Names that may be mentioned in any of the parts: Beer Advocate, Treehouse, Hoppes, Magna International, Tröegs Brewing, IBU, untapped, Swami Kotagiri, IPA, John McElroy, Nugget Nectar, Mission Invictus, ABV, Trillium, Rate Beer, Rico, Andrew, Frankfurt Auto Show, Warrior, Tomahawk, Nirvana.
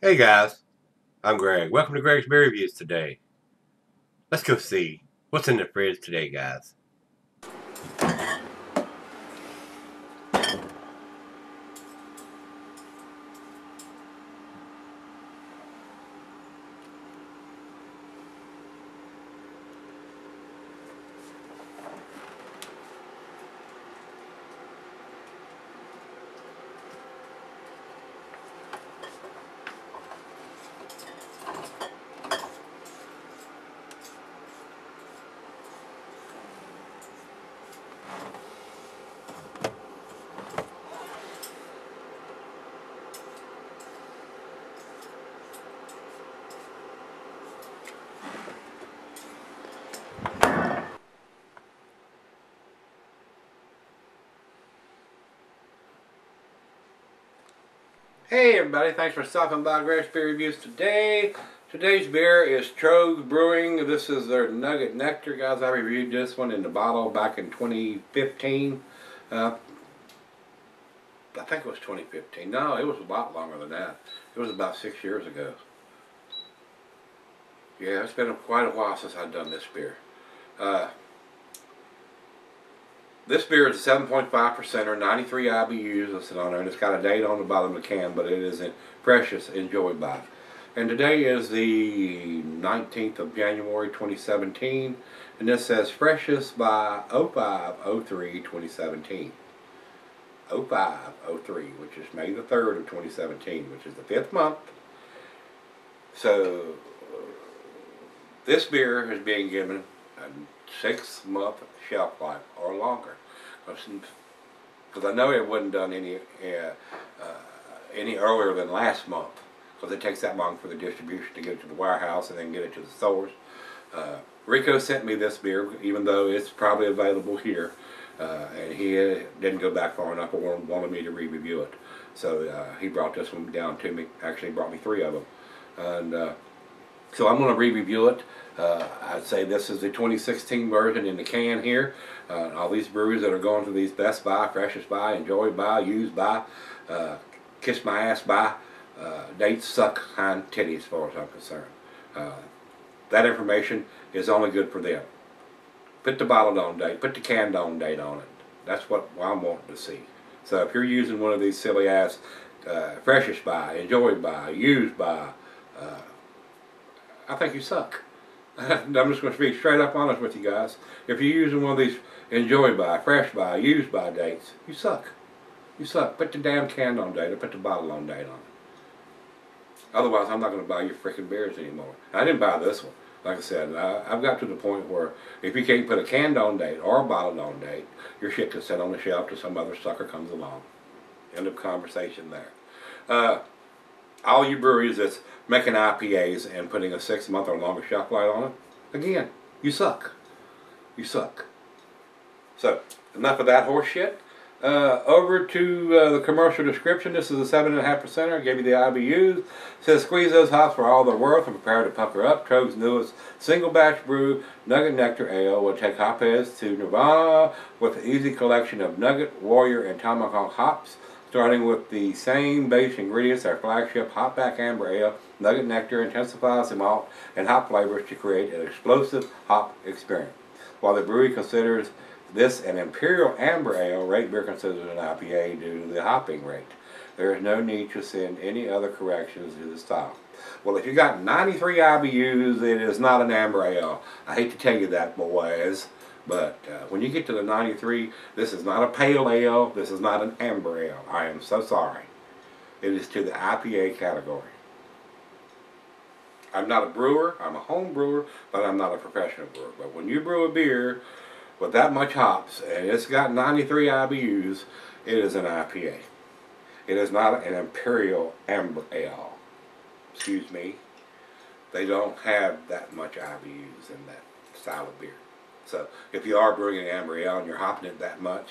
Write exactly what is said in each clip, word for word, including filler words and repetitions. Hey guys, I'm Greg. Welcome to Greg's Beer Reviews today. Let's go see what's in the fridge today, guys. Hey everybody, thanks for stopping by Greg's Beer Reviews today. Today's beer is Tröegs Brewing. This is their Nugget Nectar. Guys, I reviewed this one in the bottle back in twenty fifteen. Uh, I think it was twenty fifteen. No, it was a lot longer than that. It was about six years ago. Yeah, it's been quite a while since I've done this beer. Uh, This beer is seven point five percent or ninety-three I B Us listed on there, and it's got a date on the bottom of the can, but it is precious, enjoyed by. And today is the nineteenth of January twenty seventeen, and this says freshest by oh five oh three twenty seventeen. oh five oh three, which is May the third of twenty seventeen, which is the fifth month. So this beer is being given a six month shelf life or longer, because I know it wasn't done any uh, uh, any earlier than last month, because it takes that long for the distribution to get to the warehouse and then get it to the stores. Uh, Rico sent me this beer, even though it's probably available here, uh, and he didn't go back far enough or wanted me to re-review it, so uh, he brought this one down to me. Actually, he brought me three of them, and uh, so I'm going to re-review it. Uh, I'd say this is the twenty sixteen version in the can here. Uh, all these breweries that are going to these Best Buy, Freshest Buy, Enjoy Buy, Use Buy, uh, Kiss My Ass Buy, uh, dates suck hind titties as far as I'm concerned. Uh, that information is only good for them. Put the bottled on date, put the canned on date on it. That's what I'm wanting to see. So if you're using one of these silly ass uh, Freshest Buy, Enjoy Buy, Use Buy, uh, I think you suck. I'm just going to be straight up honest with you guys. If you're using one of these Enjoy By, Fresh By, Use By dates, you suck. You suck. Put the damn can on date or put the bottle on date on it. Otherwise, I'm not going to buy your freaking beers anymore. I didn't buy this one. Like I said, I, I've got to the point where if you can't put a can on date or a bottle on date, your shit can sit on the shelf till some other sucker comes along. End of conversation there. Uh, all you breweries that's making I P As and putting a six month or longer shelf life on it, again, you suck. You suck. So, enough of that horse shit. Uh, over to uh, the commercial description. This is a seven point five percenter. Gave you the I B Us. It says, squeeze those hops for all they're worth and prepare to pucker up. Tröegs' newest single batch brew, Nugget Nectar Ale, will take Hoppes to Nirvana with an easy collection of Nugget, Warrior, and Tomahawk hops, starting with the same base ingredients. Our flagship hopback amber ale, Nugget Nectar, intensifies the malt and hop flavors to create an explosive hop experience. While the brewery considers this an imperial amber ale, Rate Beer considers it an I P A due to the hopping rate. There is no need to send any other corrections to the style. Well, if you got ninety-three I B Us, it is not an amber ale. I hate to tell you that, boys, but uh, when you get to the ninety-three, this is not a pale ale, this is not an amber ale. I am so sorry. It is to the I P A category. I'm not a brewer, I'm a home brewer, but I'm not a professional brewer. But when you brew a beer with that much hops, and it's got ninety-three I B Us, it is an I P A. It is not an imperial amber ale. Excuse me. They don't have that much I B Us in that style of beer. So, if you are brewing an amber ale and you're hopping it that much,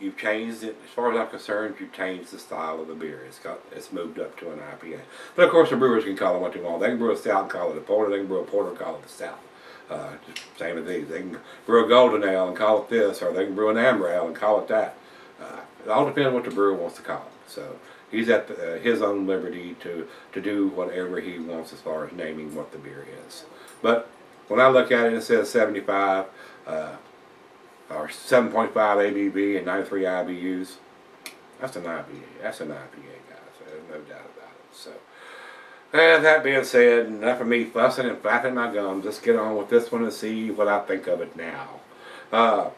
you've changed it. As far as I'm concerned, you've changed the style of the beer. It's got, it's moved up to an I P A. But of course, the brewers can call it what they want. They can brew a stout and call it a porter. They can brew a porter and call it a stout. Uh, same as these. They can brew a golden ale and call it this, or they can brew an amber ale and call it that. Uh, it all depends on what the brewer wants to call it. So, he's at the, uh, his own liberty to, to do whatever he wants as far as naming what the beer is. But when I look at it, it says seventy-five uh, or seven point five A B V and ninety-three I B Us. That's an I B A. That's an I B A, guys. There's no doubt about it. So, and that being said, enough of me fussing and flapping my gums. Let's get on with this one and see what I think of it now. Uh,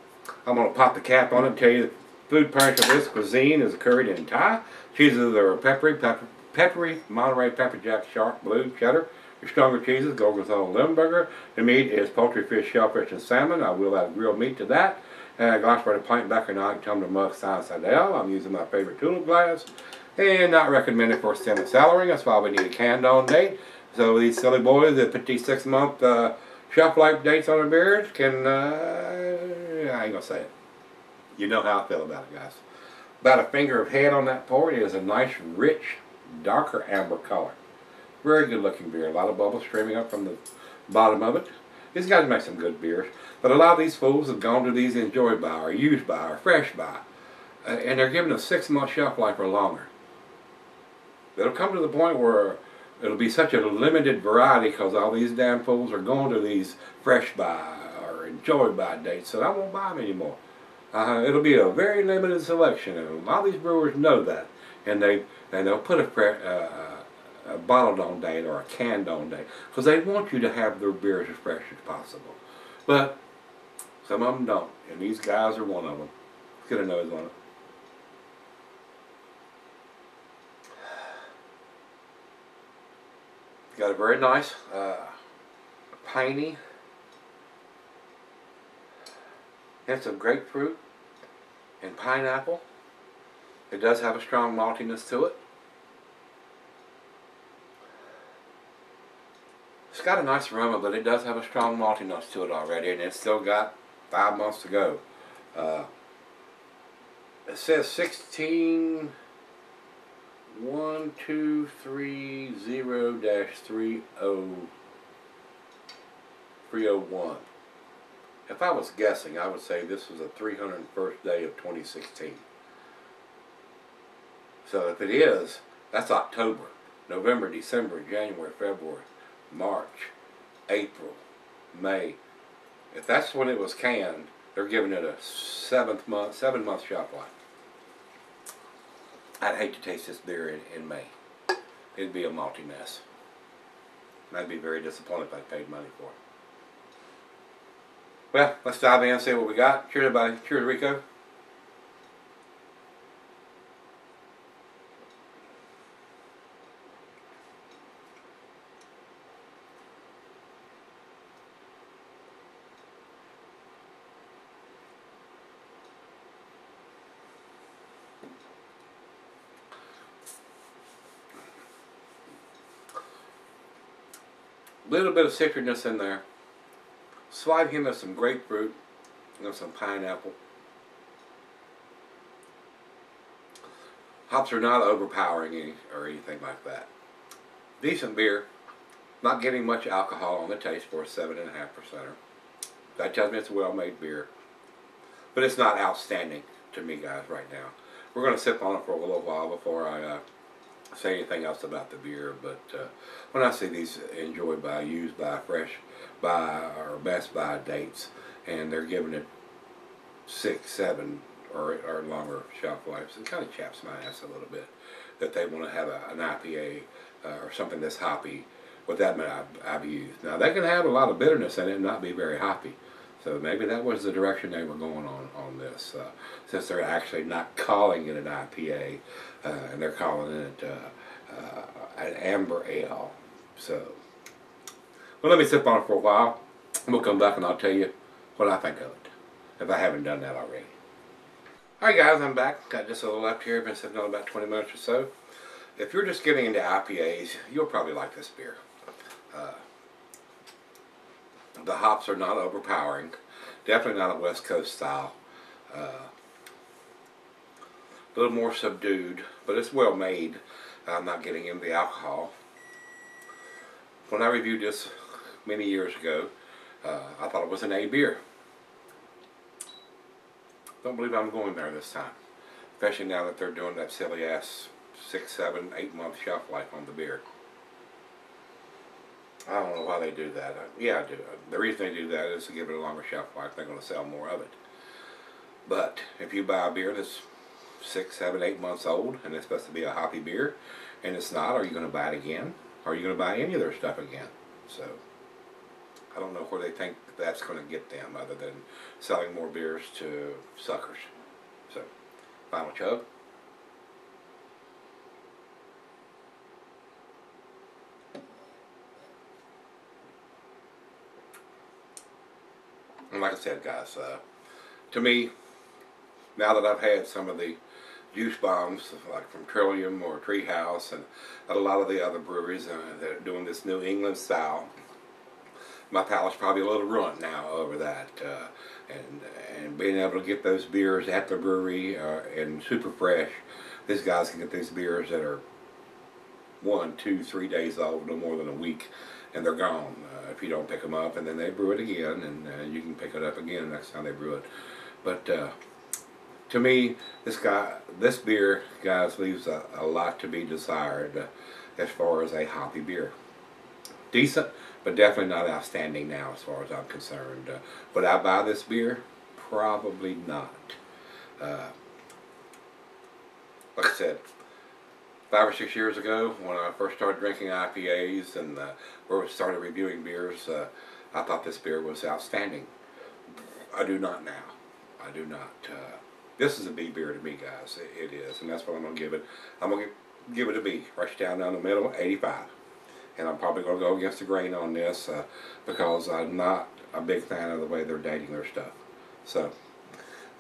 I'm going to pop the cap on it and tell you the food pairing of this cuisine is curried in Thai. Cheeses are peppery, pepper, peppery, Monterey pepper jack, sharp, blue, cheddar. Your stronger cheeses, Gorgonzola, Limburger. The meat is poultry, fish, shellfish, and salmon. I will add grilled meat to that. And I glossed by the pint back and I come to mug size Sidell. I'm using my favorite tulip glass. And not recommended for salmon cellaring. That's why we need a canned on date. So these silly boys that put these six month uh, shelf life dates on their beers can, uh, I ain't gonna say it. You know how I feel about it, guys. About a finger of head on that pour. It is a nice, rich, darker amber color. Very good looking beer. A lot of bubbles streaming up from the bottom of it. These guys make some good beers, but a lot of these fools have gone to these enjoyed by, or used by, or fresh by, uh, and they're giving them six month shelf life or longer. It'll come to the point where it'll be such a limited variety because all these damn fools are going to these fresh by or enjoyed by dates, so I won't buy them anymore. Uh, it'll be a very limited selection, and a lot of these brewers know that, and they and they'll put a fresh. Uh, A bottled on date or a canned on date because they want you to have their beers as fresh as possible. But some of them don't, and these guys are one of them. Let's get a nose on it. Got a very nice, uh, piney, and some grapefruit and pineapple. It does have a strong maltiness to it. It's got a nice aroma, but it does have a strong maltiness to it already, and it's still got five months to go. Uh, it says sixteen one two three zero dash three oh one. If I was guessing, I would say this was the three hundred first day of twenty sixteen. So if it is, that's October, November, December, January, February, March, April, May. If that's when it was canned, they're giving it a seventh month, seven month shelf life. I'd hate to taste this beer in, in May. It'd be a malty mess. And I'd be very disappointed if I paid money for it. Well, let's dive in and see what we got. Cheers, everybody. Cheers, Rico. Little bit of citriness in there. Slide him with some grapefruit and some pineapple. Hops are not overpowering any, or anything like that. Decent beer. Not getting much alcohol on the taste for a seven and a half percenter. That tells me it's a well-made beer, but it's not outstanding to me, guys. Right now, we're going to sip on it for a little while before I. Uh, say anything else about the beer, but uh, when I see these enjoyed by, used by, fresh by, or best by dates, and they're giving it six, seven, or, or longer shelf lives, it kind of chaps my ass a little bit that they want to have a, an I P A uh, or something that's hoppy with that many I B Us. Now, they can have a lot of bitterness in it and not be very hoppy, so maybe that was the direction they were going on on this, uh, since they're actually not calling it an I P A. Uh, and they're calling it uh, uh, an amber ale. So, well, let me sip on it for a while. We'll come back and I'll tell you what I think of it, if I haven't done that already. All right, guys, I'm back. Got just a little left here. Been sipping on about twenty minutes or so. If you're just getting into I P As, you'll probably like this beer. Uh, the hops are not overpowering. Definitely not a West Coast style. Uh, A little more subdued, but it's well made. I'm not getting into the alcohol. When I reviewed this many years ago, uh, I thought it was an A beer. Don't believe I'm going there this time, especially now that they're doing that silly ass six, seven, eight month shelf life on the beer. I don't know why they do that. I, yeah, I do. The reason they do that is to give it a longer shelf life. They're going to sell more of it. But if you buy a beer that's six, seven, eight months old and it's supposed to be a hoppy beer and it's not, are you going to buy it again? Are you going to buy any of their stuff again? So I don't know where they think that's going to get them other than selling more beers to suckers. So, final chug. And like I said, guys, uh, to me, now that I've had some of the juice bombs, like from Trillium or Treehouse and a lot of the other breweries uh, that are doing this New England style, my palate's probably a little ruined now over that. Uh, and, and being able to get those beers at the brewery uh, and super fresh, these guys can get these beers that are one, two, three days old, no more than a week, and they're gone uh, if you don't pick them up, and then they brew it again, and uh, you can pick it up again next time they brew it. But uh, to me, this guy, this beer, guys, leaves a, a lot to be desired uh, as far as a hoppy beer. Decent, but definitely not outstanding now as far as I'm concerned. Uh, would I buy this beer? Probably not. Uh, like I said, five or six years ago, when I first started drinking I P As and uh, where we started reviewing beers, uh, I thought this beer was outstanding. I do not now. I do not. Uh, this is a B beer to me, guys. It, it is, and that's what I'm going to give it. I'm going to give it a B, right down down the middle, eighty-five. And I'm probably going to go against the grain on this uh, because I'm not a big fan of the way they're dating their stuff. So,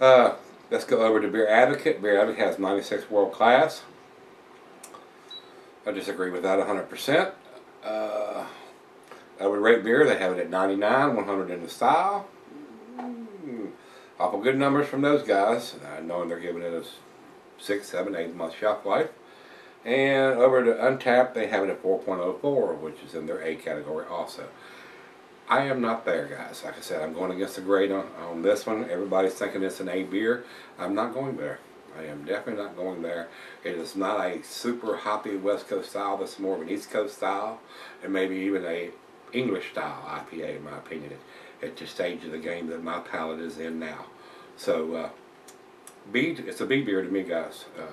uh, let's go over to Beer Advocate. Beer Advocate has ninety-six world class. I disagree with that one hundred percent. Uh, I would rate beer. They have it at ninety-nine, one hundred in the style. Mm, awful good numbers from those guys, uh, knowing they're giving it a six, seven, eight month shelf life. And over to Untapped, they have it at four point oh four, which is in their A category also. I am not there, guys. Like I said, I'm going against the grain on, on this one. Everybody's thinking it's an A beer. I'm not going there. I am definitely not going there. It is not a super hoppy West Coast style. That's more of an East Coast style, and maybe even a English style I P A, in my opinion, at the stage of the game that my palate is in now. So, uh, B, it's a B beer to me, guys. Uh,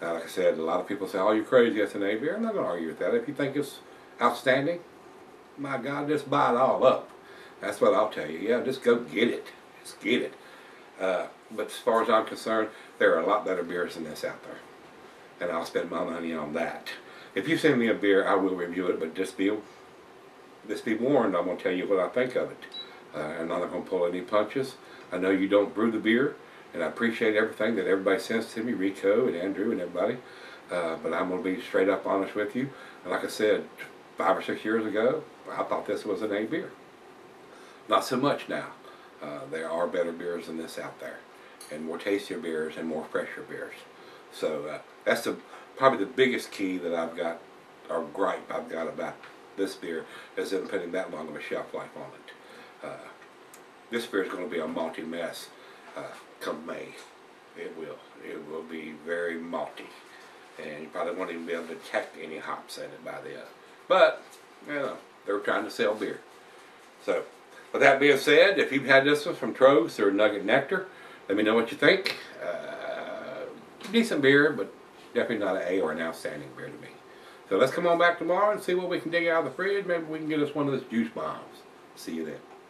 now, like I said, a lot of people say, "Oh, you're crazy. That's an A beer." I'm not going to argue with that. If you think it's outstanding, my God, just buy it all up. That's what I'll tell you. Yeah, just go get it. Just get it. Uh, but as far as I'm concerned, there are a lot better beers than this out there, and I'll spend my money on that. If you send me a beer, I will review it, but just be, just be warned, I'm going to tell you what I think of it. Uh, I'm not going to pull any punches. I know you don't brew the beer, and I appreciate everything that everybody sends to me, Rico and Andrew and everybody, uh, but I'm going to be straight up honest with you. And like I said, five or six years ago, I thought this was an A beer. Not so much now. Uh, there are better beers than this out there, and more tastier beers and more fresher beers. So uh, that's the, probably the biggest key that I've got, or gripe I've got about this beer, is in putting that long of a shelf life on it. Uh, this beer is going to be a malty mess uh, come May. It will. It will be very malty, and you probably won't even be able to detect any hops in it by then. But you know, they're trying to sell beer. So, with that being said, if you've had this one from Tröegs or Nugget Nectar, let me know what you think. Uh, decent beer, but definitely not an A or an outstanding beer to me. So let's come on back tomorrow and see what we can dig out of the fridge. Maybe we can get us one of those juice bombs. See you then.